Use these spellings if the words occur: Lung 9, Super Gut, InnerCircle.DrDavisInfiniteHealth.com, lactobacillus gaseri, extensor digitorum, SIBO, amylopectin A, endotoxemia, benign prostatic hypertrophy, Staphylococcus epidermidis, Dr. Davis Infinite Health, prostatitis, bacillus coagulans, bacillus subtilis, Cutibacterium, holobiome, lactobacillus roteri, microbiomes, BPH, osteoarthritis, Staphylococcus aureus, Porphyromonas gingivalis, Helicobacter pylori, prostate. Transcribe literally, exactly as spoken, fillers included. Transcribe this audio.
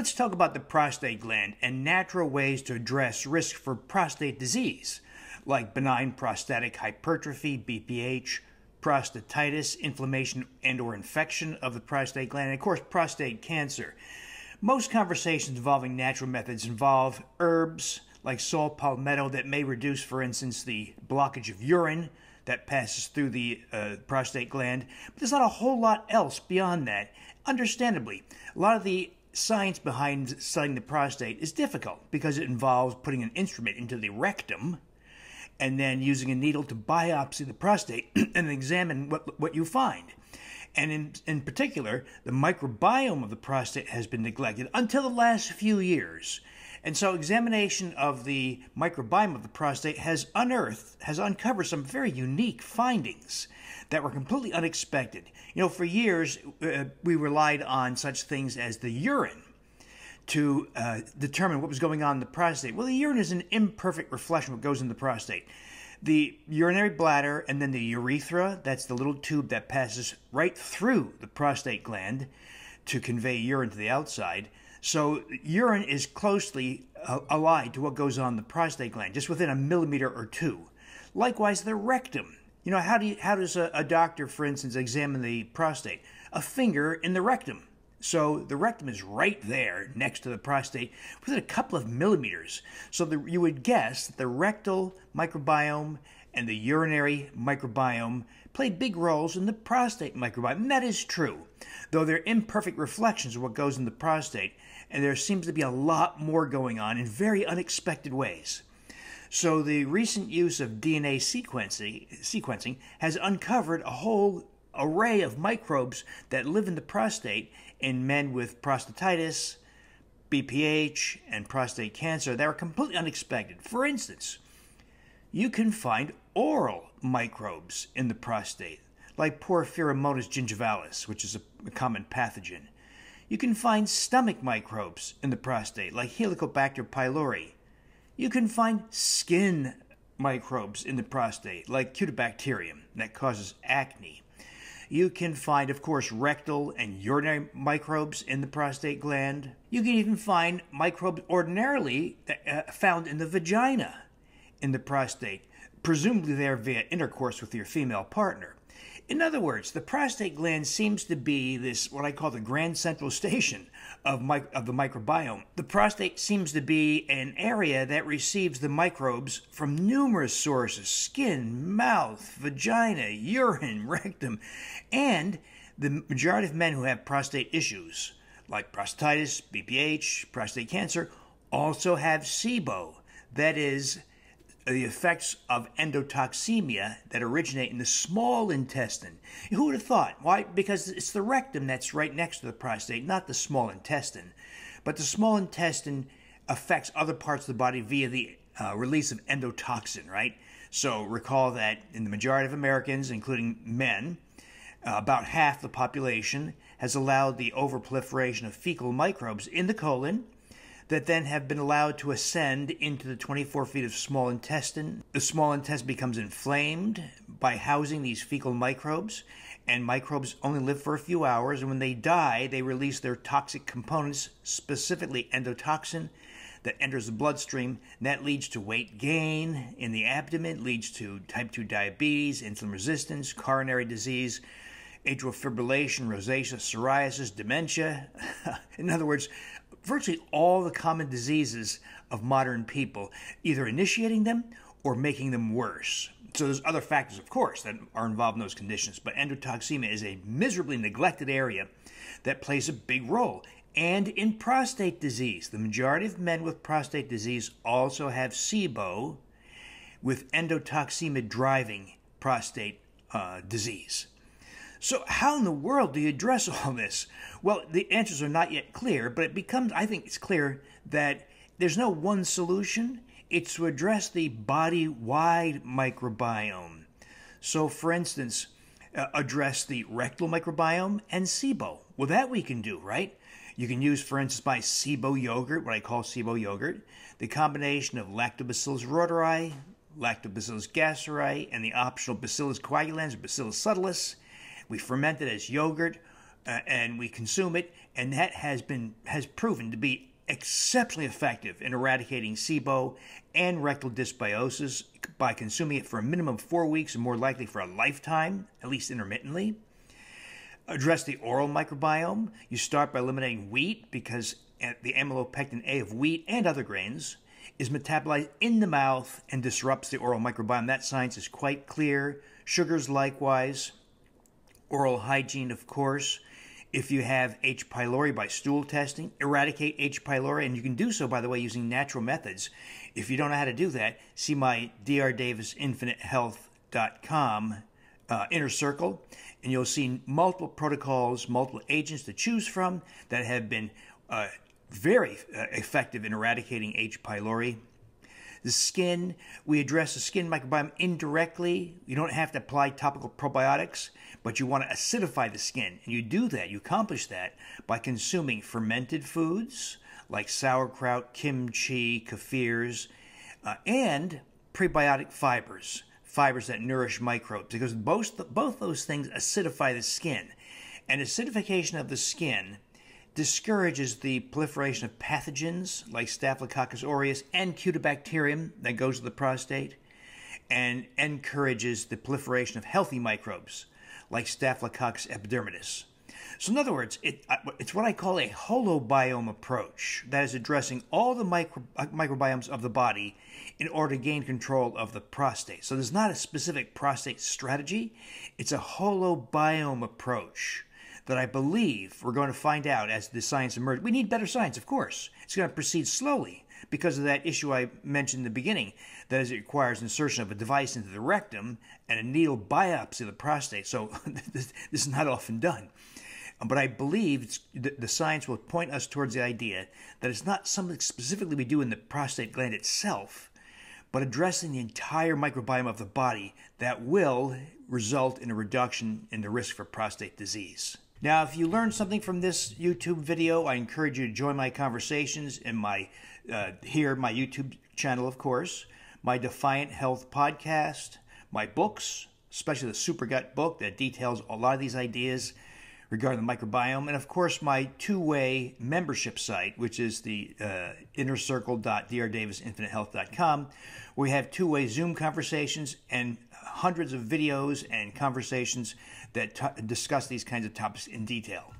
Let's talk about the prostate gland and natural ways to address risk for prostate disease, like benign prostatic hypertrophy, B P H, prostatitis, inflammation and or infection of the prostate gland, and of course prostate cancer. Most conversations involving natural methods involve herbs like saw palmetto that may reduce, for instance, the blockage of urine that passes through the uh, prostate gland, but there's not a whole lot else beyond that. Understandably, a lot of the science behind studying the prostate is difficult because it involves putting an instrument into the rectum and then using a needle to biopsy the prostate and examine what, what you find. And in, in particular, the microbiome of the prostate has been neglected until the last few years. And so examination of the microbiome of the prostate has unearthed, has uncovered some very unique findings that were completely unexpected. You know, for years, uh, we relied on such things as the urine to uh, determine what was going on in the prostate. Well, the urine is an imperfect reflection of what goes in the prostate. The urinary bladder and then the urethra, that's the little tube that passes right through the prostate gland to convey urine to the outside. So urine is closely uh, allied to what goes on in the prostate gland, just within a millimeter or two. Likewise, the rectum. You know, how do you, how does a, a doctor, for instance, examine the prostate? A finger in the rectum. So the rectum is right there next to the prostate within a couple of millimeters. So the, you would guess that the rectal microbiome and the urinary microbiome play big roles in the prostate microbiome. And that is true, though they're imperfect reflections of what goes in the prostate, and there seems to be a lot more going on in very unexpected ways. So the recent use of D N A sequencing, sequencing has uncovered a whole array of microbes that live in the prostate in men with prostatitis, B P H, and prostate cancer that are completely unexpected. For instance, you can find oral microbes in the prostate, like Porphyromonas gingivalis, which is a common pathogen. You can find stomach microbes in the prostate, like Helicobacter pylori. You can find skin microbes in the prostate, like Cutibacterium, that causes acne. You can find, of course, rectal and urinary microbes in the prostate gland. You can even find microbes ordinarily uh, found in the vagina in the prostate, presumably there via intercourse with your female partner. In other words, the prostate gland seems to be this, what I call the grand central station of, my, of the microbiome. The prostate seems to be an area that receives the microbes from numerous sources: skin, mouth, vagina, urine, rectum, and the majority of men who have prostate issues, like prostatitis, B P H, prostate cancer, also have S I B O, that is, the effects of endotoxemia that originate in the small intestine. Who would have thought? Why? Because it's the rectum that's right next to the prostate, not the small intestine. But the small intestine affects other parts of the body via the uh, release of endotoxin, right? So recall that in the majority of Americans, including men, uh, about half the population has allowed the overproliferation of fecal microbes in the colon, that then have been allowed to ascend into the twenty-four feet of small intestine. The small intestine becomes inflamed by housing these fecal microbes, and microbes only live for a few hours, and when they die, they release their toxic components, specifically endotoxin, that enters the bloodstream, and that leads to weight gain in the abdomen, leads to type two diabetes, insulin resistance, coronary disease, atrial fibrillation, rosacea, psoriasis, dementia. In other words, virtually all the common diseases of modern people, either initiating them or making them worse. So there's other factors, of course, that are involved in those conditions, but endotoxemia is a miserably neglected area that plays a big role. And in prostate disease, the majority of men with prostate disease also have S I B O, with endotoxemia driving prostate uh, disease. So how in the world do you address all this? Well, the answers are not yet clear, but it becomes, I think it's clear that there's no one solution. It's to address the body-wide microbiome. So for instance, uh, address the rectal microbiome and S I B O. Well, that we can do, right? You can use, for instance, by S I B O yogurt, what I call S I B O yogurt, the combination of lactobacillus roteri, lactobacillus gaseri, and the optional bacillus coagulans, or bacillus subtilis. We ferment it as yogurt uh, and we consume it, and that has been has proven to be exceptionally effective in eradicating S I B O and rectal dysbiosis by consuming it for a minimum of four weeks and more likely for a lifetime, at least intermittently. Address the oral microbiome. You start by eliminating wheat because the amylopectin A of wheat and other grains is metabolized in the mouth and disrupts the oral microbiome. That science is quite clear. Sugars likewise. Oral hygiene, of course. If you have H. pylori by stool testing, eradicate H. pylori, and you can do so, by the way, using natural methods. If you don't know how to do that, see my D R Davis Infinite Health dot com uh, Inner Circle, and you'll see multiple protocols, multiple agents to choose from that have been uh, very uh, effective in eradicating H. pylori. The skin, we address the skin microbiome indirectly. You don't have to apply topical probiotics, but you want to acidify the skin. And you do that, you accomplish that by consuming fermented foods like sauerkraut, kimchi, kefirs, uh, and prebiotic fibers, fibers that nourish microbes, because both, both those things acidify the skin. And acidification of the skin discourages the proliferation of pathogens like Staphylococcus aureus and Cutibacterium that goes to the prostate, and encourages the proliferation of healthy microbes like Staphylococcus epidermidis. So in other words, it, it's what I call a holobiome approach, that is addressing all the micro, microbiomes of the body in order to gain control of the prostate. So there's not a specific prostate strategy. It's a holobiome approach that I believe we're going to find out as the science emerges. We need better science, of course. It's going to proceed slowly because of that issue I mentioned in the beginning, that is, it requires insertion of a device into the rectum and a needle biopsy of the prostate. So this is not often done. But I believe it's, the, the science will point us towards the idea that it's not something specifically we do in the prostate gland itself, but addressing the entire microbiome of the body that will result in a reduction in the risk for prostate disease. Now, if you learned something from this YouTube video, I encourage you to join my conversations in my, uh, here, my YouTube channel, of course, my Defiant Health podcast, my books, especially the Super Gut book that details a lot of these ideas regarding the microbiome, and of course, my two-way membership site, which is the uh, Inner Circle dot D R Davis Infinite Health dot com, where we have two-way Zoom conversations and hundreds of videos and conversations that discuss these kinds of topics in detail.